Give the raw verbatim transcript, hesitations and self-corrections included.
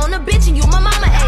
on a bitch and you my mama.